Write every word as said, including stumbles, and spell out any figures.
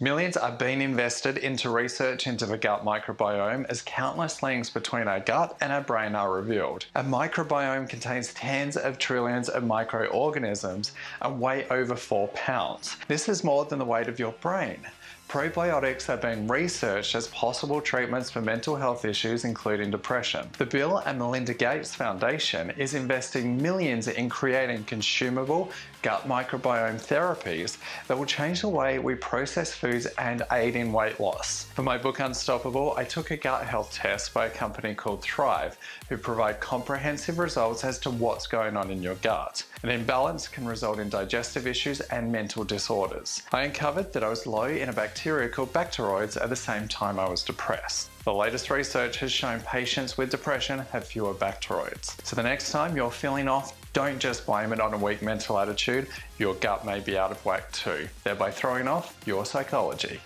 Millions are being invested into research into the gut microbiome as countless links between our gut and our brain are revealed. A microbiome contains tens of trillions of microorganisms and weigh over four pounds. This is more than the weight of your brain. Probiotics are being researched as possible treatments for mental health issues, including depression. The Bill and Melinda Gates Foundation is investing millions in creating consumable gut microbiome therapies that will change the way we process foods and aid in weight loss. For my book Unstoppable, I took a gut health test by a company called Thrive, who provide comprehensive results as to what's going on in your gut. An imbalance can result in digestive issues and mental disorders. I uncovered that I was low in a bacteria called bacteroides at the same time I was depressed. The latest research has shown patients with depression have fewer bacteroides. So the next time you're feeling off, don't just blame it on a weak mental attitude. Your gut may be out of whack too, thereby throwing off your psychology.